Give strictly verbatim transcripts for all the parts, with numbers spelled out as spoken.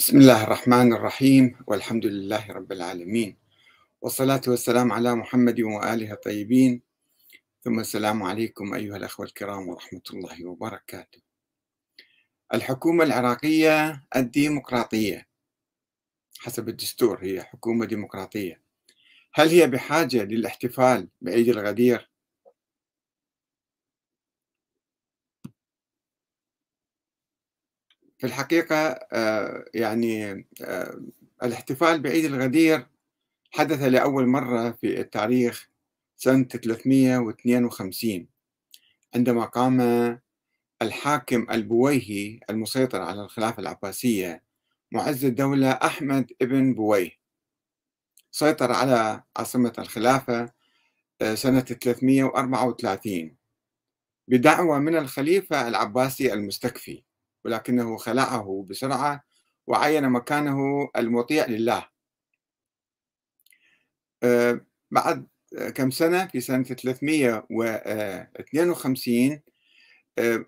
بسم الله الرحمن الرحيم، والحمد لله رب العالمين، والصلاة والسلام على محمد وآله الطيبين، ثم السلام عليكم أيها الأخوة الكرام ورحمة الله وبركاته. الحكومة العراقية الديمقراطية حسب الدستور هي حكومة ديمقراطية، هل هي بحاجة للاحتفال بعيد الغدير؟ في الحقيقة يعني الاحتفال بعيد الغدير حدث لأول مرة في التاريخ سنة ثلاثمئة واثنين وخمسين، عندما قام الحاكم البويهي المسيطر على الخلافة العباسية معز الدولة أحمد ابن بويه، سيطر على عاصمة الخلافة سنة ثلاثمئة وأربعة وثلاثين بدعوة من الخليفة العباسي المستكفي، ولكنه خلعه بسرعة وعين مكانه المطيع لله. بعد كم سنة في سنة ثلاثمئة واثنين وخمسين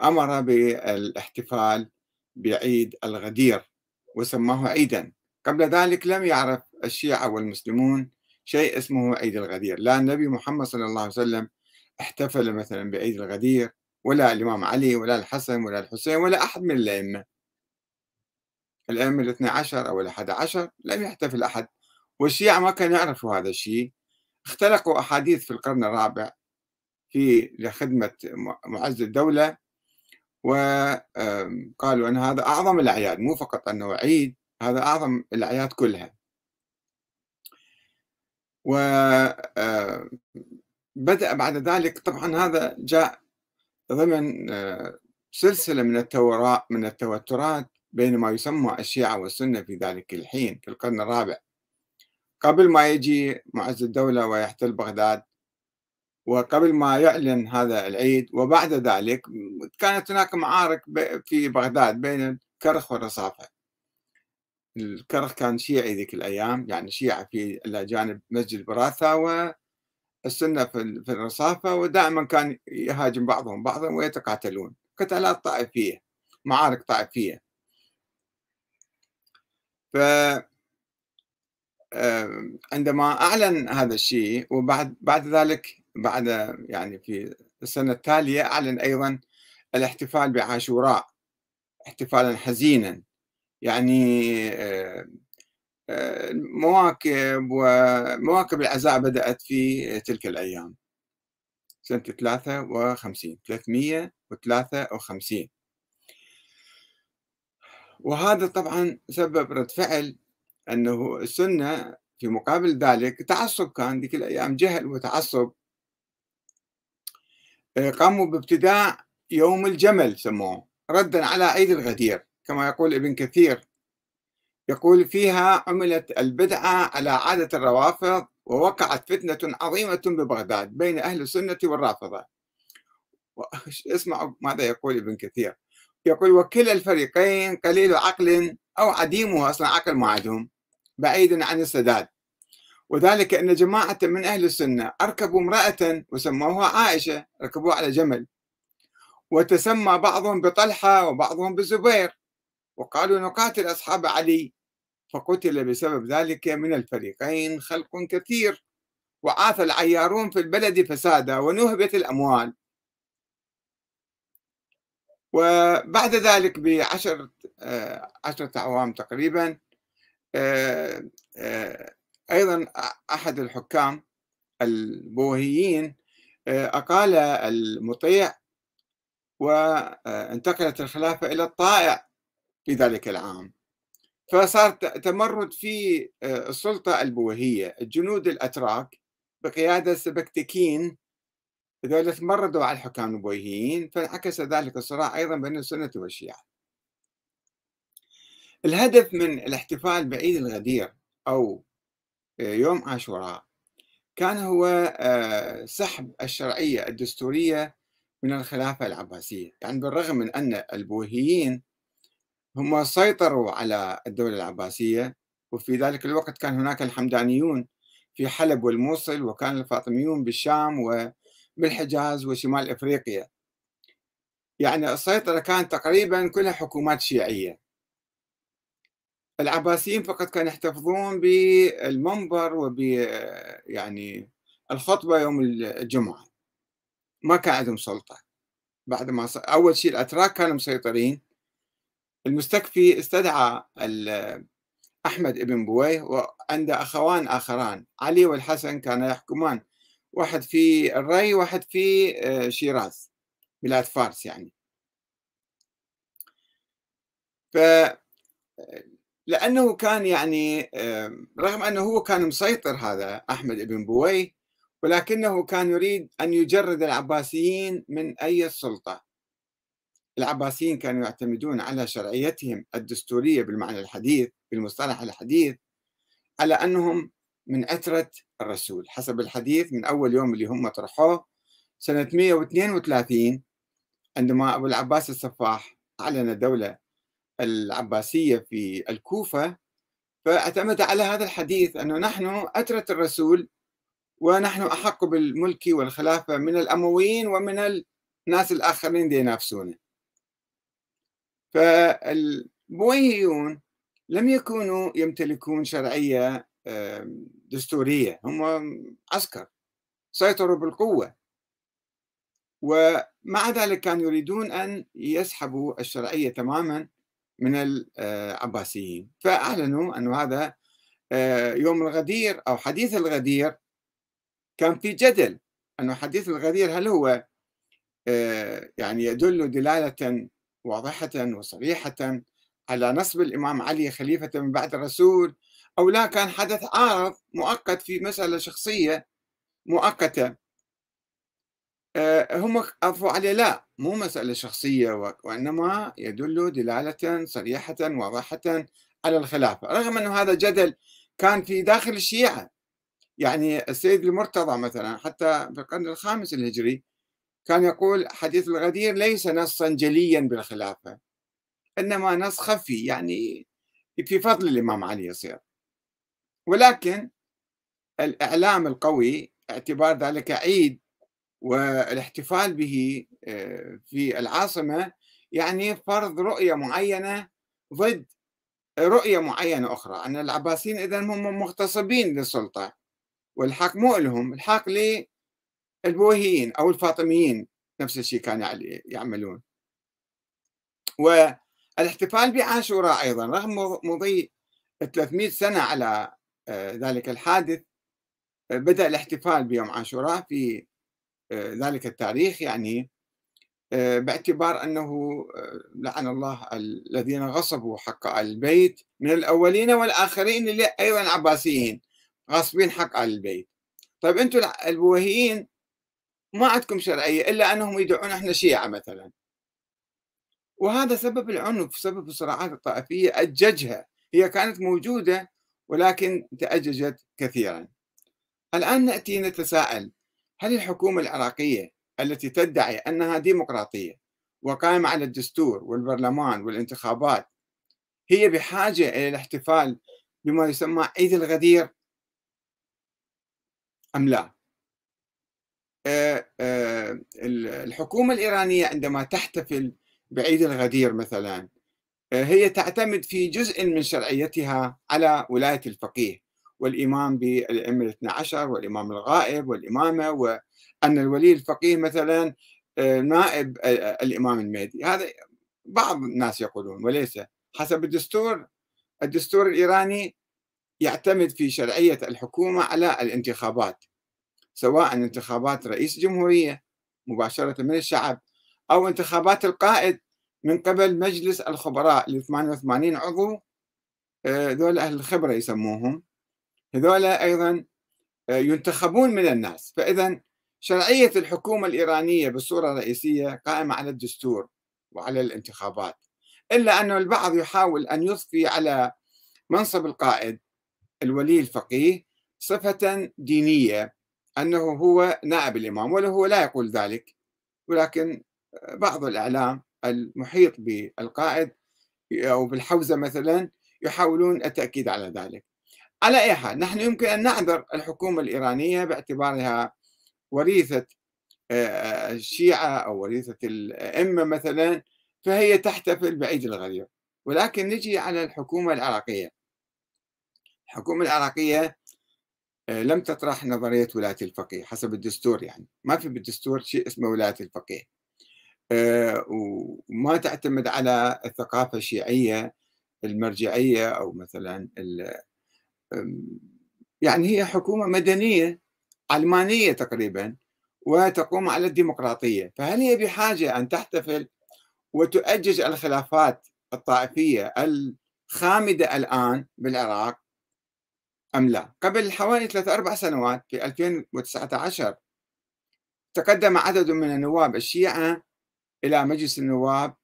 أمر بالاحتفال بعيد الغدير وسماه عيدا. قبل ذلك لم يعرف الشيعة والمسلمون شيء اسمه عيد الغدير، لا النبي محمد صلى الله عليه وسلم احتفل مثلا بعيد الغدير، ولا الإمام علي ولا الحسن ولا الحسين ولا أحد من الأئمة الأئمة الاثنى عشر أو الأحد عشر، لم يحتفل أحد، والشيعة ما كانوا يعرفوا هذا الشيء. اختلقوا أحاديث في القرن الرابع في لخدمة معز الدولة، وقالوا أن هذا أعظم الأعياد، مو فقط أنه عيد، هذا أعظم الأعياد كلها. وبدأ بعد ذلك، طبعا هذا جاء ضمن سلسلة من من التوترات بين ما يسمى الشيعة والسنة في ذلك الحين في القرن الرابع، قبل ما يجي معز الدولة ويحتل بغداد، وقبل ما يعلن هذا العيد، وبعد ذلك كانت هناك معارك في بغداد بين الكرخ والرصافة. الكرخ كان شيعي ذيك الأيام، يعني شيعة في إلى جانب مسجد براثة، و السنة في الرصافة، ودائما كان يهاجم بعضهم بعضا ويتقاتلون، قتالات طائفية، معارك طائفية. ف عندما أعلن هذا الشيء، وبعد بعد ذلك بعد يعني في السنة التالية أعلن أيضا الاحتفال بعاشوراء احتفالا حزينا، يعني مواكب ومواكب العزاء بدأت في تلك الأيام سنة ثلاثمئة وثلاثة وخمسين. وهذا طبعا سبب رد فعل، أنه السنة في مقابل ذلك تعصب، كان ذيك الأيام جهل وتعصب. قاموا بابتداع يوم الجمل سموه، ردا على عيد الغدير، كما يقول ابن كثير، يقول فيها عملت البدعة على عادة الروافض، ووقعت فتنة عظيمة ببغداد بين أهل السنة والرافضة. اسمعوا ماذا يقول ابن كثير، يقول وكلا الفريقين قليل عقل أو عديمه أصلا عقل ما عندهم، بعيد عن السداد، وذلك أن جماعة من أهل السنة أركبوا امرأة وسموها عائشة، ركبوها على جمل، وتسمى بعضهم بطلحة وبعضهم بالزبير، وقالوا نقاتل أصحاب علي، فقتل بسبب ذلك من الفريقين خلق كثير، وعاث العيارون في البلد فسادا، ونهبت الأموال. وبعد ذلك بعشرة عشرة أعوام تقريبا، أيضا أحد الحكام البويهيين أقال المطيع، وانتقلت الخلافة إلى الطائع في ذلك العام، فصار تمرد في السلطة البويهية. الجنود الأتراك بقيادة سبكتكين هذول تمردوا على الحكام البويهيين، فانعكس ذلك الصراع أيضا بين السنة والشيعة. الهدف من الاحتفال بعيد الغدير أو يوم عاشوراء كان هو سحب الشرعية الدستورية من الخلافة العباسية، يعني بالرغم من أن البويهيين هم سيطروا على الدولة العباسية، وفي ذلك الوقت كان هناك الحمدانيون في حلب والموصل، وكان الفاطميون بالشام وبالحجاز وشمال إفريقيا، يعني السيطرة كانت تقريبا كلها حكومات شيعية. العباسيين فقط كانوا يحتفظون بالمنبر وب يعني الخطبة يوم الجمعة، ما كان عندهم سلطة. بعد ما أول شيء الأتراك كانوا مسيطرين. المستكفي استدعى أحمد بن بويه وعنده أخوان آخران، علي والحسن، كانا يحكمان، واحد في الري واحد في شيراز بلاد فارس يعني. ف لأنه كان يعني رغم أنه هو كان مسيطر هذا أحمد بن بويه، ولكنه كان يريد أن يجرد العباسيين من أي سلطة. العباسيين كانوا يعتمدون على شرعيتهم الدستورية بالمعنى الحديث بالمصطلح الحديث، على أنهم من أترة الرسول حسب الحديث من أول يوم اللي هم طرحوه سنة مئة واثنين وثلاثين، عندما أبو العباس السفاح أعلن الدولة العباسية في الكوفة، فاعتمد على هذا الحديث أنه نحن أترة الرسول ونحن أحق بالملك والخلافة من الأمويين ومن الناس الآخرين دي ينافسونه. فالبويهيون لم يكونوا يمتلكون شرعية دستورية، هم عسكر سيطروا بالقوة، ومع ذلك كانوا يريدون أن يسحبوا الشرعية تماما من العباسيين. فأعلنوا أن هذا يوم الغدير أو حديث الغدير. كان في جدل أنه حديث الغدير هل هو يعني يدل دلالة واضحة وصريحة على نصب الإمام علي خليفة من بعد الرسول أو لا، كان حدث عارض مؤقت في مسألة شخصية مؤقتة. هم أضفوا عليه لا، مو مسألة شخصية وإنما يدل دلالة صريحة واضحة على الخلافة، رغم أنه هذا جدل كان في داخل الشيعة. يعني السيد المرتضى مثلا حتى في القرن الخامس الهجري كان يقول حديث الغدير ليس نصا جليا بالخلافة، إنما نص خفي يعني في فضل الإمام علي يصير. ولكن الإعلام القوي اعتبار ذلك عيد والاحتفال به في العاصمة يعني فرض رؤية معينة ضد رؤية معينة أخرى، أن العباسيين إذن هم مغتصبين للسلطة والحق مو لهم، الحق للبويهيين أو الفاطميين، نفس الشيء كانوا يعملون. والاحتفال بعاشوراء أيضا رغم مضي ثلاثمئة سنة على ذلك الحادث، بدأ الاحتفال بيوم عاشوراء في ذلك التاريخ، يعني باعتبار أنه لعن الله الذين غصبوا حق آل البيت من الأولين والآخرين، اللي أيضا عباسيين غصبين حق آل البيت. طيب أنتم البويهيين ما عندكم شرعية إلا أنهم يدعون إحنا شيعة مثلا، وهذا سبب العنف، سبب الصراعات الطائفية أججها، هي كانت موجودة ولكن تأججت كثيرا. الآن نأتي نتساءل، هل الحكومة العراقية التي تدعي أنها ديمقراطية وقائمة على الدستور والبرلمان والانتخابات هي بحاجة إلى الاحتفال بما يسمى عيد الغدير أم لا؟ أه أه الحكومة الإيرانية عندما تحتفل بعيد الغدير مثلا هي تعتمد في جزء من شرعيتها على ولاية الفقيه والإمام بالأئمة الاثنى عشر والإمام الغائب والإمامة، وأن الولي الفقيه مثلا نائب الإمام المهدي. هذا بعض الناس يقولون، وليس حسب الدستور. الدستور الإيراني يعتمد في شرعية الحكومة على الانتخابات، سواء انتخابات رئيس جمهورية مباشرة من الشعب أو انتخابات القائد من قبل مجلس الخبراء ل ثمانية وثمانين عضو، ذول أهل الخبرة يسموهم، هذول أيضا ينتخبون من الناس. فإذا شرعية الحكومة الإيرانية بالصورة الرئيسية قائمة على الدستور وعلى الانتخابات، إلا أن البعض يحاول أن يضفي على منصب القائد الولي الفقيه صفة دينية، أنه هو نائب الإمام، ولا هو لا يقول ذلك، ولكن بعض الإعلام المحيط بالقائد أو بالحوزة مثلا يحاولون التأكيد على ذلك. على أي حال، نحن يمكن أن نعذر الحكومة الإيرانية باعتبارها وريثة الشيعة أو وريثة الأئمة مثلا، فهي تحتفل بعيد الغدير، ولكن نجي على الحكومة العراقية. الحكومة العراقية لم تطرح نظرية ولاية الفقيه حسب الدستور، يعني ما في بالدستور شيء اسمه ولاية الفقيه، وما تعتمد على الثقافة الشيعية المرجعية أو مثلا يعني هي حكومة مدنية علمانية تقريبا وتقوم على الديمقراطية. فهل هي بحاجة أن تحتفل وتؤجج الخلافات الطائفية الخامدة الآن بالعراق أم لا؟ قبل حوالي ثلاث أربع سنوات في ألفين وتسعة عشر تقدم عدد من النواب الشيعة إلى مجلس النواب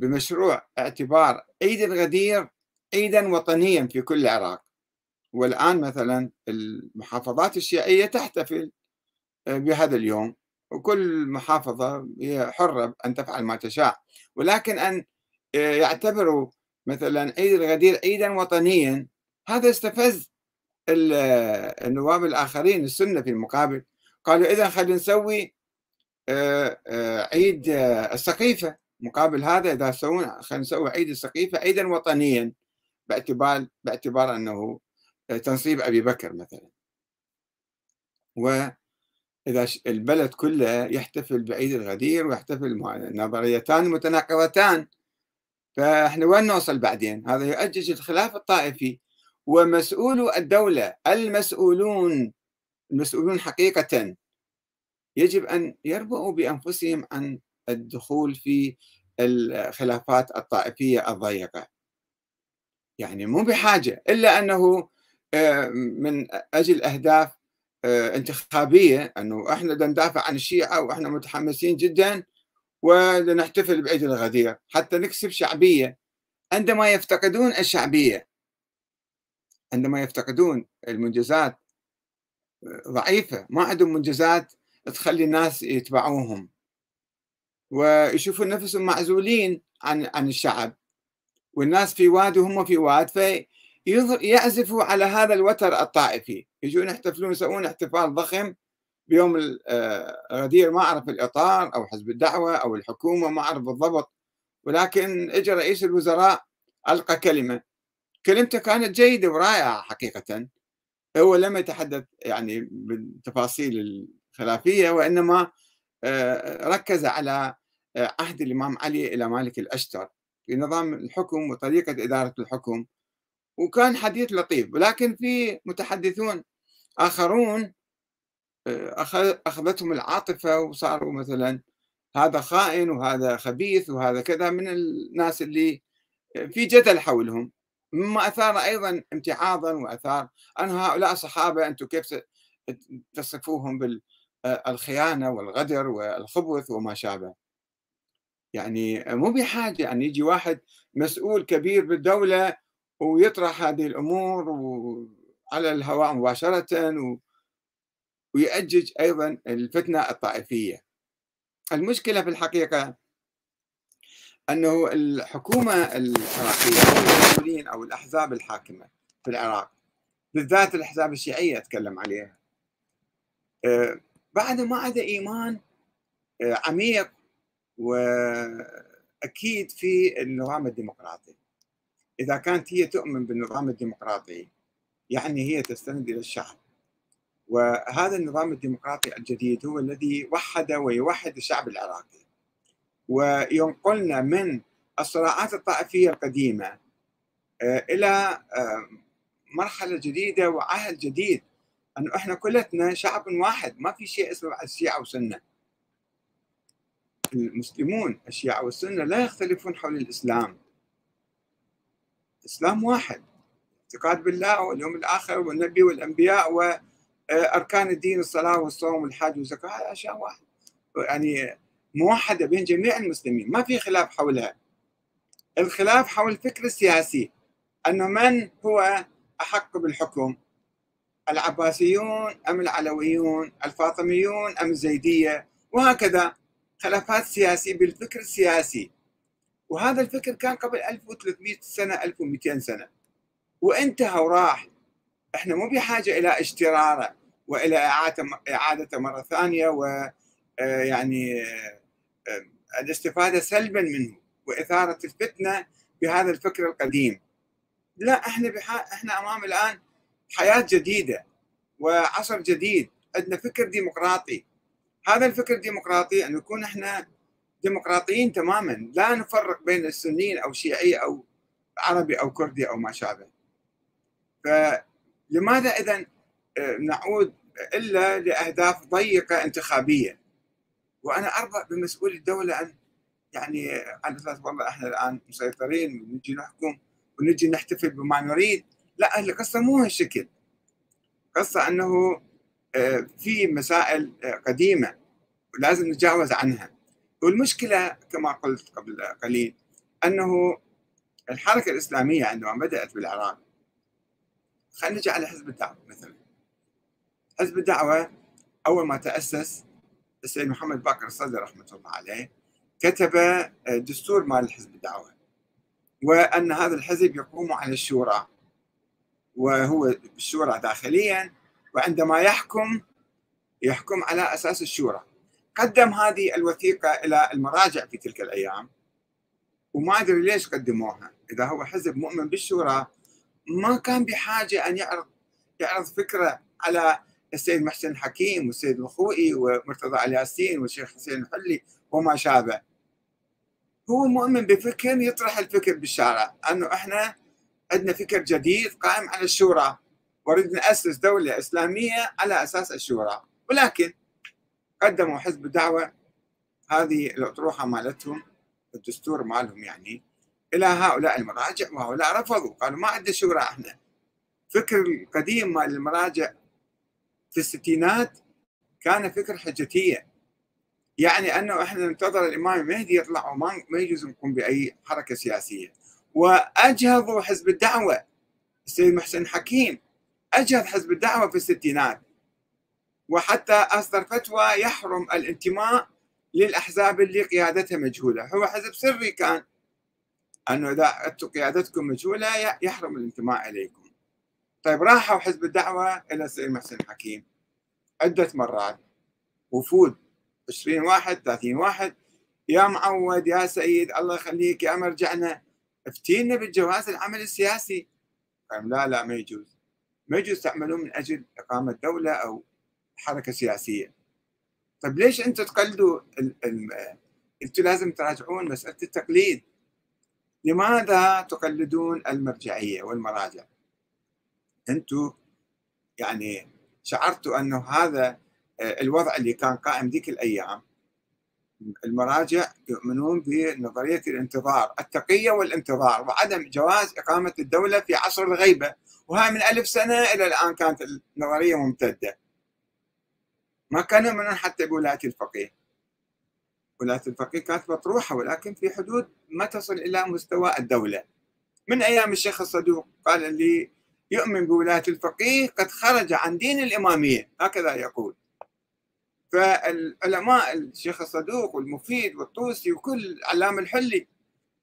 بمشروع اعتبار عيد الغدير عيدا وطنيا في كل العراق، والآن مثلا المحافظات الشيعية تحتفل بهذا اليوم، وكل محافظة هي حرة أن تفعل ما تشاء، ولكن أن يعتبروا مثلا عيد الغدير عيدا وطنيا هذا استفز النواب الآخرين السنة في المقابل، قالوا إذا خلينا نسوي عيد السقيفة مقابل هذا، إذا سوون خلينا نسوي عيد السقيفة عيدا وطنيا باعتبار باعتبار أنه تنصيب أبي بكر مثلا، وإذا البلد كله يحتفل بعيد الغدير ويحتفل نظريتان متناقضتان، فإحنا وين نوصل بعدين؟ هذا يؤجج الخلاف الطائفي. ومسؤول الدولة المسؤولون المسؤولون حقيقة يجب أن يربؤوا بأنفسهم عن الدخول في الخلافات الطائفية الضيقة، يعني مو بحاجة، إلا أنه من أجل أهداف انتخابية أنه إحنا ندافع عن الشيعة وإحنا متحمسين جدا ولنحتفل بعيد الغدير حتى نكسب شعبية. عندما يفتقدون الشعبية، عندما يفتقدون المنجزات ضعيفة، ما عندهم منجزات تخلي الناس يتبعوهم ويشوفوا نفسهم معزولين عن عن الشعب، والناس في واد وهم في واد، فيعزفوا على هذا الوتر الطائفي، يجون يحتفلون يسوون احتفال ضخم بيوم الغدير، ما أعرف الإطار أو حزب الدعوة أو الحكومة ما أعرف بالضبط، ولكن إجا رئيس الوزراء ألقى كلمة، كلمته كانت جيدة ورائعة حقيقة، هو لم يتحدث يعني بالتفاصيل الخلافية، وإنما ركز على عهد الإمام علي إلى مالك الأشتر في نظام الحكم وطريقة إدارة الحكم، وكان حديث لطيف، ولكن في متحدثون آخرون أخذتهم العاطفة وصاروا مثلا هذا خائن وهذا خبيث وهذا كذا، من الناس اللي في جدل حولهم، مما أثار أيضا امتعاضا وأثار أن هؤلاء صحابة أنتم كيف تصفوهم بالخيانة والغدر والخبث وما شابه. يعني مو بحاجة أن يجي واحد مسؤول كبير بالدولة ويطرح هذه الأمور على الهواء مباشرة ويؤجج أيضا الفتنة الطائفية. المشكلة في الحقيقة أنه الحكومة العراقية المسؤولين أو الأحزاب الحاكمة في العراق بالذات الأحزاب الشيعية أتكلم عليها بعد ما عدا إيمان عميق وأكيد في النظام الديمقراطي. إذا كانت هي تؤمن بالنظام الديمقراطي يعني هي تستند إلى الشعب، وهذا النظام الديمقراطي الجديد هو الذي وحد ويوحد الشعب العراقي وينقلنا من الصراعات الطائفية القديمة إلى مرحلة جديدة وعهد جديد، أنه إحنا كلتنا شعب واحد، ما في شيء اسمه الشيعة والسنة. المسلمون الشيعة والسنة لا يختلفون حول الإسلام، الإسلام واحد، اعتقاد بالله واليوم الآخر والنبي والأنبياء وأركان الدين الصلاة والصوم والحج والزكاة، هذه أشياء واحد يعني موحدة بين جميع المسلمين، ما في خلاف حولها. الخلاف حول الفكر السياسي، أنه من هو أحق بالحكم، العباسيون أم العلويون، الفاطميون أم الزيدية، وهكذا خلافات سياسية بالفكر السياسي. وهذا الفكر كان قبل ألف وثلاثمئة سنة ألف ومئتين سنة وانتهى وراح، احنا مو بحاجة إلى اشتراره وإلى إعادة مرة ثانية و يعني الاستفادة سلبا منه وإثارة الفتنة بهذا الفكر القديم. لا، احنا بحق احنا امام الان حياة جديدة وعصر جديد، عندنا فكر ديمقراطي. هذا الفكر الديمقراطي ان نكون احنا ديمقراطيين تماما، لا نفرق بين السنيين او شيعي او عربي او كردي او ما شابه. فلماذا اذا نعود الا لاهداف ضيقة انتخابية؟ وانا اربع بمسؤولي الدولة ان يعني على اساس والله احنا الان مسيطرين ونجي نحكم ونجي نحتفل بما نريد. لا، القصه مو هالشكل. قصه انه في مسائل قديمه ولازم نتجاوز عنها. والمشكله كما قلت قبل قليل انه الحركه الاسلاميه عندما بدات بالعراق، خلينا نجي على حزب الدعوه مثلا. حزب الدعوه اول ما تاسس السيد محمد باقر الصدر رحمه الله عليه كتب دستور مال حزب الدعوه، وأن هذا الحزب يقوم على الشورى، وهو الشورى داخليا، وعندما يحكم يحكم على أساس الشورى. قدم هذه الوثيقة إلى المراجع في تلك الأيام، وما أدري ليش قدموها. إذا هو حزب مؤمن بالشورى ما كان بحاجة أن يعرض يعرض فكرة على السيد محسن حكيم والسيد الخوئي ومرتضى الياسين والشيخ حسين الحلي وما شابه. هو مؤمن بفكر، يطرح الفكر بالشارع انه احنا عندنا فكر جديد قائم على الشورى، وريد نأسس دولة اسلامية على اساس الشورى. ولكن قدموا حزب الدعوة هذه الاطروحة مالتهم، الدستور مالهم يعني، الى هؤلاء المراجع، وهؤلاء رفضوا، قالوا ما عندنا شورى احنا. فكر القديم مال المراجع في الستينات كان فكر حجتية، يعني انه احنا ننتظر الامام المهدي يطلع وما ما يجوز نقوم باي حركه سياسيه. واجهضوا حزب الدعوه، السيد محسن حكيم اجهض حزب الدعوه في الستينات، وحتى اصدر فتوى يحرم الانتماء للاحزاب اللي قيادتها مجهوله. هو حزب سري كان، انه اذا انتم قيادتكم مجهوله يحرم الانتماء اليكم. طيب راحوا حزب الدعوه الى السيد محسن حكيم عده مرات، وفود عشرين واحد، ثلاثين واحد، يا معود يا سيد الله يخليك يا مرجعنا افتينا بالجواز العمل السياسي. قال لا لا ما يجوز، ما يجوز تعملون من اجل اقامه دوله او حركه سياسيه. طيب ليش انتم تقلدوا ال... ال... انتم لازم تراجعون مساله التقليد. لماذا تقلدون المرجعيه والمراجع؟ انتم يعني شعرتوا انه هذا الوضع اللي كان قائم ذيك الايام. المراجع يؤمنون بنظريه الانتظار، التقيه والانتظار، وعدم جواز اقامه الدوله في عصر الغيبه، وهاي من ألف سنه الى الان كانت النظريه ممتده. ما كانوا يؤمنون حتى بولايه الفقيه. ولايه الفقيه كانت مطروحه ولكن في حدود ما تصل الى مستوى الدوله. من ايام الشيخ الصدوق قال اللي يؤمن بولايه الفقيه قد خرج عن دين الاماميه، هكذا يقول. فالعلماء الشيخ الصدوق والمفيد والطوسي وكل علام الحلي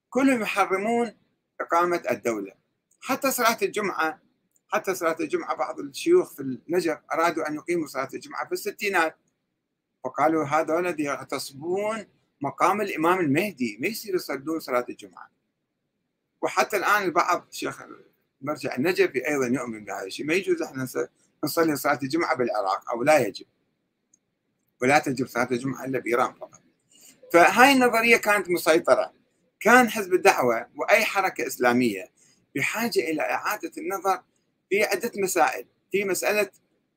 كلهم يحرمون إقامة الدولة. حتى صلاة الجمعة، حتى صلاة الجمعة بعض الشيوخ في النجف أرادوا أن يقيموا صلاة الجمعة في الستينات، فقالوا هذول يغتصبون مقام الإمام المهدي، ما يصير يصلون صلاة الجمعة. وحتى الآن البعض، الشيخ مرجع النجفي أيضا يؤمن بهذا الشيء، ما يجوز احنا نصلي صلاة الجمعة بالعراق، أو لا يجب، ولا تجب صلاة الجمعة إلا بإيران فقط. فهاي النظرية كانت مسيطرة. كان حزب الدعوة وأي حركة إسلامية بحاجة إلى إعادة النظر في عدة مسائل. في مسألة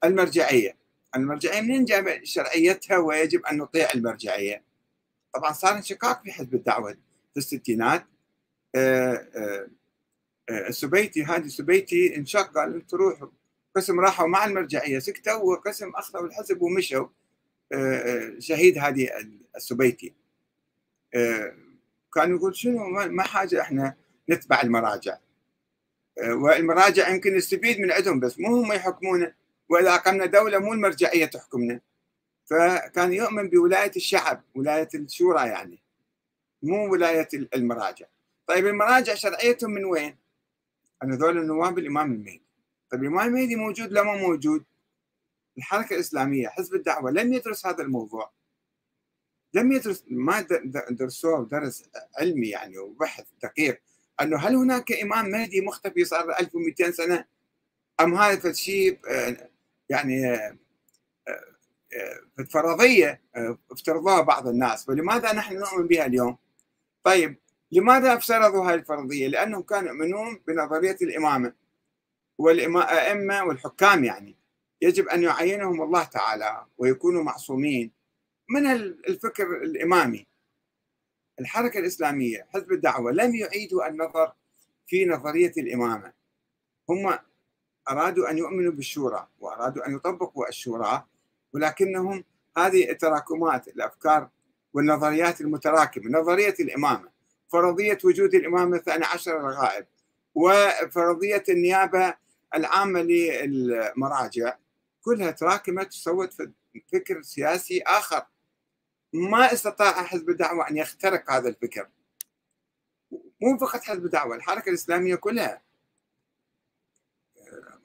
المرجعية، المرجعية منين جاب شرعيتها ويجب أن نطيع المرجعية؟ طبعا صار انشقاق في حزب الدعوة في الستينات. آآ آآ السبيتي، هادي السبيتي انشق، قال تروحوا قسم راحوا مع المرجعية سكتوا، وقسم أخذوا الحزب ومشوا. شهيد هادي السبيتي كان يقول شنو ما حاجه احنا نتبع المراجع، والمراجع يمكن نستفيد من عندهم بس مو هم يحكمونا، واذا اقمنا دوله مو المرجعيه تحكمنا. فكان يؤمن بولايه الشعب، ولايه الشورى يعني، مو ولايه المراجع. طيب المراجع شرعيتهم من وين؟ انه هذول النواب الامام المهدي. طيب الامام المهدي موجود لما موجود؟ الحركة الإسلامية، حزب الدعوة لم يدرس هذا الموضوع. لم يدرس ما درسوه درس علمي يعني وبحث دقيق انه هل هناك امام مهدي مختفي صار ألف ومئتين سنه ام هذا شيء يعني فرضيه افترضها بعض الناس، ولماذا نحن نؤمن بها اليوم؟ طيب لماذا افترضوا هذه الفرضيه؟ لانهم كانوا يؤمنون بنظريه الامامه والائمه والحكام يعني يجب ان يعينهم الله تعالى ويكونوا معصومين من الفكر الإمامي. الحركة الإسلامية حزب الدعوة لم يعيدوا النظر في نظرية الإمامة، هم أرادوا أن يؤمنوا بالشورى وأرادوا أن يطبقوا الشورى، ولكنهم هذه التراكمات الأفكار والنظريات المتراكمة، نظرية الإمامة، فرضية وجود الإمام الثاني عشر الغائب، وفرضية النيابة العامة للمراجع، كلها تراكمت وسوت في فكر سياسي آخر. ما استطاع حزب الدعوة أن يخترق هذا الفكر، مو فقط حزب الدعوة، الحركة الإسلامية كلها،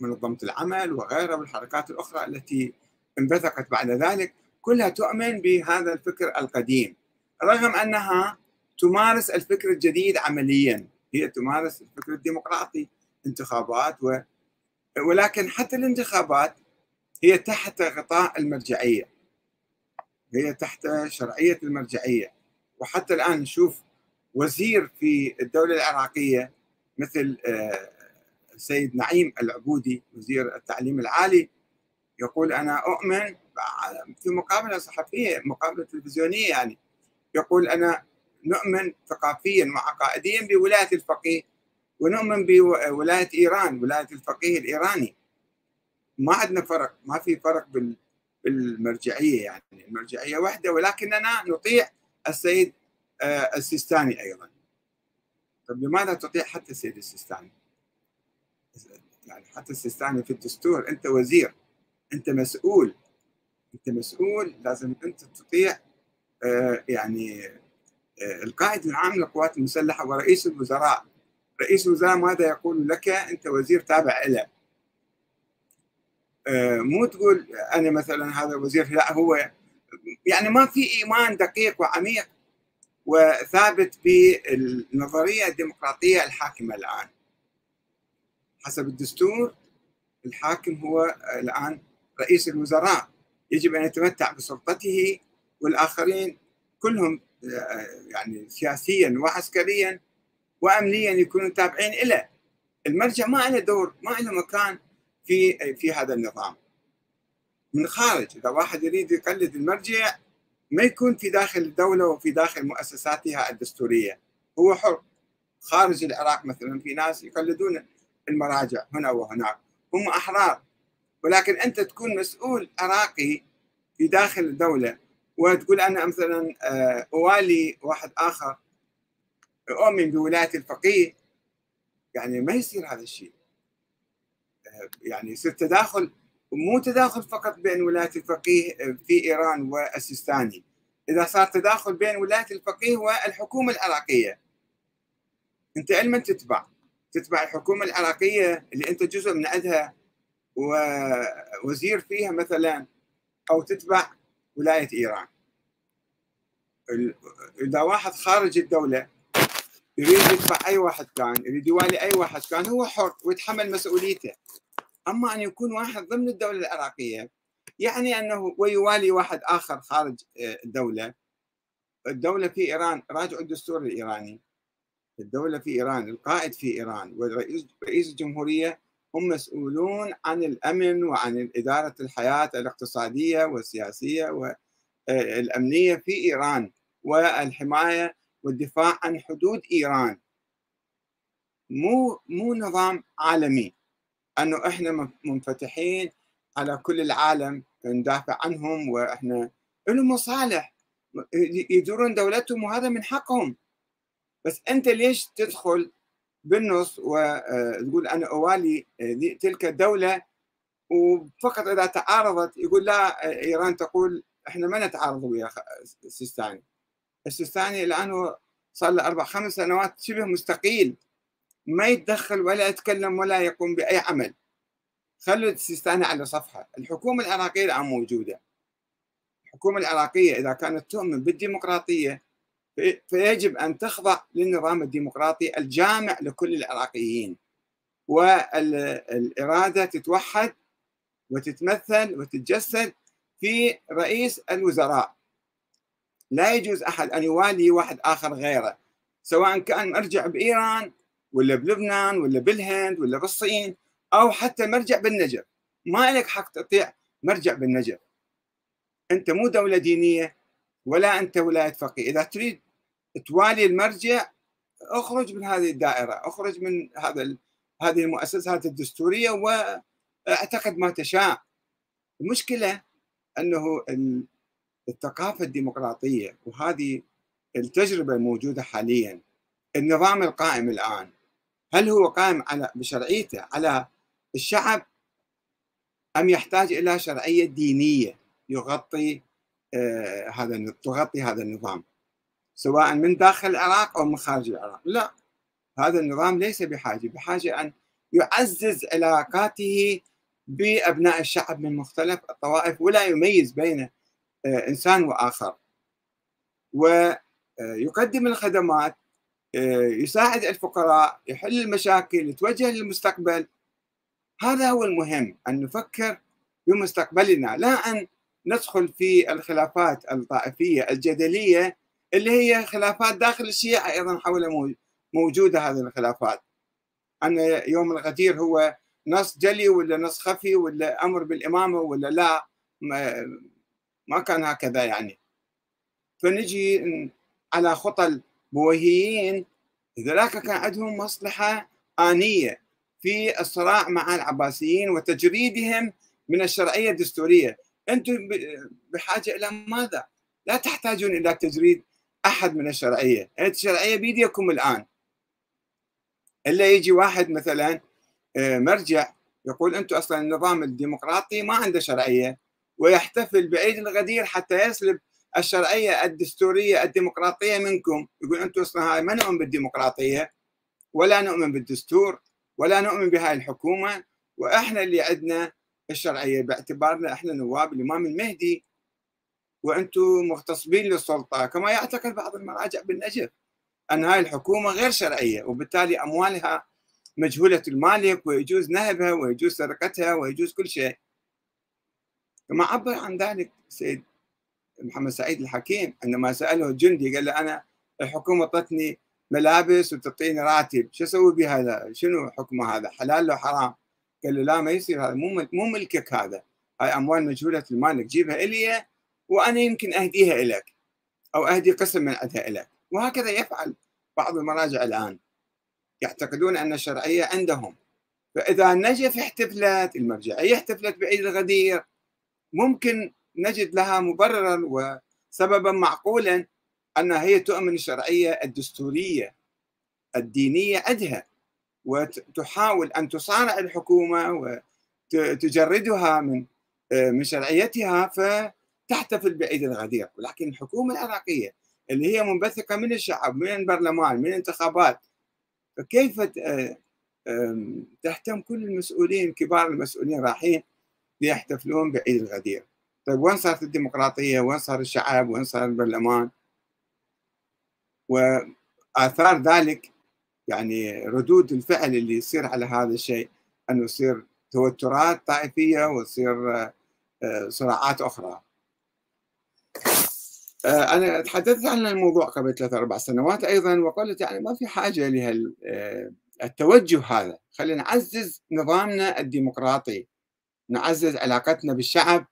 منظمة العمل وغيرها والحركات الأخرى التي انبثقت بعد ذلك كلها تؤمن بهذا الفكر القديم، رغم أنها تمارس الفكر الجديد عمليا، هي تمارس الفكر الديمقراطي، انتخابات و... ولكن حتى الانتخابات هي تحت غطاء المرجعية، هي تحت شرعية المرجعية. وحتى الآن نشوف وزير في الدولة العراقية مثل السيد نعيم العبودي وزير التعليم العالي يقول أنا أؤمن، في مقابلة صحفية مقابلة تلفزيونية يعني، يقول أنا نؤمن ثقافيا وعقائديا بولاية الفقيه ونؤمن بولاية إيران، ولاية الفقيه الإيراني، ما عندنا فرق، ما في فرق بال بالمرجعيه يعني، المرجعيه واحده، ولكننا نطيع السيد السيستاني ايضا. طب لماذا تطيع حتى السيد السيستاني؟ يعني حتى السيستاني في الدستور، انت وزير، انت مسؤول، انت مسؤول، لازم انت تطيع يعني القائد العام للقوات المسلحه ورئيس الوزراء، رئيس الوزراء ماذا يقول لك؟ انت وزير تابع له، مو تقول انا مثلا هذا وزير، لا هو يعني ما في ايمان دقيق وعميق وثابت بالنظريه الديمقراطيه الحاكمه الان. حسب الدستور الحاكم هو الان رئيس الوزراء، يجب ان يتمتع بسلطته، والاخرين كلهم يعني سياسيا وعسكريا وامنيا يكونوا تابعين له. المرجع ما له دور، ما له مكان في في هذا النظام من خارج. اذا واحد يريد يقلد المرجع ما يكون في داخل الدوله وفي داخل مؤسساتها الدستوريه، هو حر. خارج العراق مثلا في ناس يقلدون المراجع هنا وهناك، هم احرار، ولكن انت تكون مسؤول عراقي في داخل الدوله وتقول انا مثلا اوالي واحد اخر اؤمن بولايه الفقيه، يعني ما يصير هذا الشيء. يعني يصير تداخل، مو تداخل فقط بين ولاية الفقيه في إيران والسيستاني، إذا صار تداخل بين ولاية الفقيه والحكومة العراقية، أنت علما تتبع تتبع الحكومة العراقية اللي أنت جزء من عندها ووزير فيها مثلا، أو تتبع ولاية إيران. إذا واحد خارج الدولة يريد يتبع أي واحد كان، يريد يوالي أي واحد كان، هو حر ويتحمل مسؤوليته. أما أن يكون واحد ضمن الدولة العراقية يعني أنه ويوالي واحد آخر خارج الدولة. الدولة في إيران، راجعوا الدستور الإيراني، الدولة في إيران، القائد في إيران، ورئيس الجمهورية هم مسؤولون عن الأمن وعن إدارة الحياة الاقتصادية والسياسية والأمنية في إيران، والحماية والدفاع عن حدود إيران. مو مو نظام عالمي أنه إحنا منفتحين على كل العالم ندافع عنهم، وإحنا لهم مصالح يدورون دولتهم وهذا من حقهم، بس أنت ليش تدخل بالنص وتقول أنا أوالي تلك الدولة، وفقط إذا تعارضت يقول لا إيران تقول إحنا ما نتعارض ويا السيستاني. السيستاني الآن هو صار له أربع خمس سنوات شبه مستقيل، ما يتدخل ولا يتكلم ولا يقوم بأي عمل، خلوا السيستاني على صفحة. الحكومة العراقية الآن موجودة، الحكومة العراقية إذا كانت تؤمن بالديمقراطية فيجب أن تخضع للنظام الديمقراطي الجامع لكل العراقيين، والإرادة تتوحد وتتمثل وتتجسد في رئيس الوزراء. لا يجوز أحد أن يوالي واحد آخر غيره، سواء كان مرجع بإيران ولا بلبنان ولا بالهند ولا بالصين أو حتى مرجع بالنجف. ما لك حق تطيع مرجع بالنجف. أنت مو دولة دينية ولا أنت ولاية فقيه. إذا تريد توالي المرجع أخرج من هذه الدائرة، أخرج من هذا هذه المؤسسات الدستورية واعتقد ما تشاء. المشكلة أنه الثقافة الديمقراطية وهذه التجربة الموجودة حاليا، النظام القائم الآن هل هو قائم على بشرعيته على الشعب أم يحتاج إلى شرعية دينية يغطي آه هذا تغطي هذا النظام، سواء من داخل العراق أو من خارج العراق؟ لا، هذا النظام ليس بحاجة بحاجة أن يعزز علاقاته بأبناء الشعب من مختلف الطوائف ولا يميز بين آه إنسان وآخر، ويقدم الخدمات، يساعد الفقراء، يحل المشاكل، يتوجه للمستقبل. هذا هو المهم، أن نفكر بمستقبلنا، لا أن ندخل في الخلافات الطائفية الجدلية اللي هي خلافات داخل الشيعة أيضا حول موجودة هذه الخلافات، أن يوم الغدير هو نص جلي ولا نص خفي ولا أمر بالإمامة ولا لا، ما كان هكذا يعني. فنجي على خطى البويهيين، ذلك كان عندهم مصلحة آنية في الصراع مع العباسيين وتجريدهم من الشرعية الدستورية. أنتم بحاجة إلى ماذا؟ لا تحتاجون إلى تجريد أحد من الشرعية، الشرعية بيديكم الآن. إلا يجي واحد مثلا مرجع يقول أنتم أصلا النظام الديمقراطي ما عنده شرعية ويحتفل بعيد الغدير حتى يسلب الشرعية الدستورية الديمقراطية منكم. يقول أنتم أصلا هاي ما نؤمن بالديمقراطية ولا نؤمن بالدستور ولا نؤمن بهاي الحكومة، وإحنا اللي عندنا الشرعية باعتبارنا إحنا نواب الإمام المهدي وأنتم مغتصبين للسلطة، كما يعتقد بعض المراجع بالنجف أن هاي الحكومة غير شرعية وبالتالي أموالها مجهولة المالك ويجوز نهبها ويجوز سرقتها ويجوز كل شيء، كما عبر عن ذلك السيد محمد سعيد الحكيم عندما سأله الجندي قال له أنا الحكومة اعطتني ملابس وتعطيني راتب، شو اسوي بهذا؟ شنو حكمه هذا؟ حلال لو حرام؟ قال له لا ما يصير، هذا مو مو ملكك، هذا هاي اموال مجهوله المالك، جيبها الي وانا يمكن اهديها الك او اهدي قسم من عندها الك. وهكذا يفعل بعض المراجع الان، يعتقدون ان الشرعيه عندهم. فاذا النجف احتفلت، المرجعيه احتفلت بعيد الغدير، ممكن نجد لها مبررا وسببا معقولا أنها هي تؤمن الشرعية الدستورية الدينية عندها وتحاول أن تصارع الحكومة وتجردها من من شرعيتها فتحتفل بعيد الغدير. ولكن الحكومة العراقية اللي هي منبثقة من الشعب، من البرلمان، من الانتخابات، فكيف تهتم كل المسؤولين كبار المسؤولين رايحين ليحتفلون بعيد الغدير؟ طيب وين صارت الديمقراطية؟ وين صار الشعب؟ وين صار البرلمان؟ وآثار ذلك يعني ردود الفعل اللي يصير على هذا الشيء، أنه يصير توترات طائفية ويصير صراعات أخرى. أنا تحدثت عن الموضوع قبل ثلاثة أربع سنوات أيضا وقلت يعني ما في حاجة لهالتوجه هذا، خلينا نعزز نظامنا الديمقراطي، نعزز علاقتنا بالشعب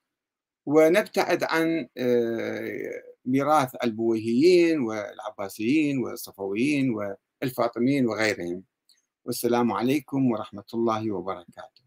ونبتعد عن ميراث البويهيين والعباسيين والصفويين والفاطميين وغيرهم. والسلام عليكم ورحمة الله وبركاته.